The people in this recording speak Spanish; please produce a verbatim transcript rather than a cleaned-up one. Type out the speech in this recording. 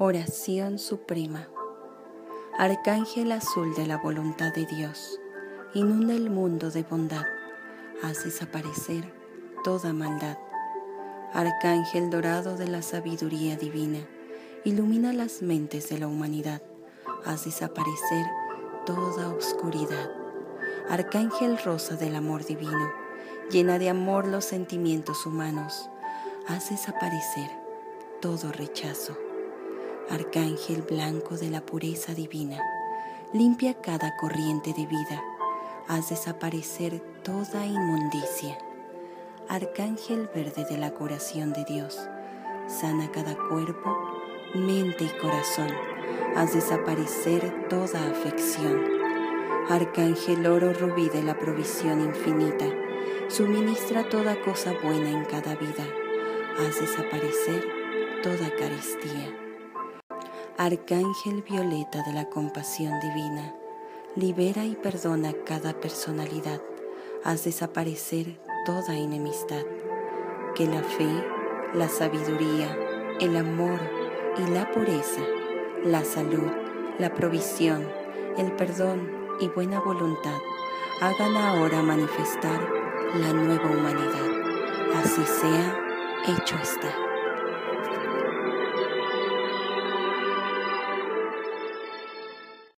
Oración Suprema. Arcángel azul de la voluntad de Dios, inunda el mundo de bondad, haz desaparecer toda maldad. Arcángel dorado de la sabiduría divina, ilumina las mentes de la humanidad, haz desaparecer toda oscuridad. Arcángel rosa del amor divino, llena de amor los sentimientos humanos, haz desaparecer todo rechazo. Arcángel blanco de la pureza divina, limpia cada corriente de vida, haz desaparecer toda inmundicia. Arcángel verde de la curación de Dios, sana cada cuerpo, mente y corazón, haz desaparecer toda afección. Arcángel oro rubí de la provisión infinita, suministra toda cosa buena en cada vida, haz desaparecer toda carestía. Arcángel violeta de la compasión divina, libera y perdona cada personalidad, haz desaparecer toda enemistad. Que la fe, la sabiduría, el amor y la pureza, la salud, la provisión, el perdón y buena voluntad hagan ahora manifestar la nueva humanidad. Así sea, hecho está.